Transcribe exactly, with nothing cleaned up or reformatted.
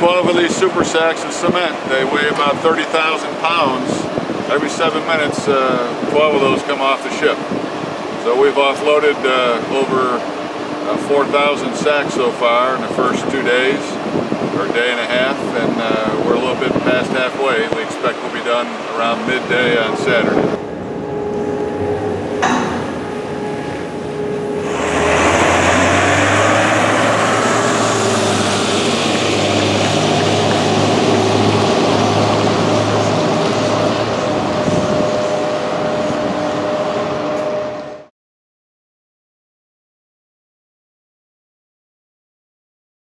twelve of these super sacks of cement. They weigh about thirty thousand pounds. Every seven minutes, uh, twelve of those come off the ship. So we've offloaded uh, over uh, four thousand sacks so far in the first two days, or day and a half, and uh, we're a little bit past halfway. We expect we'll be done around midday on Saturday.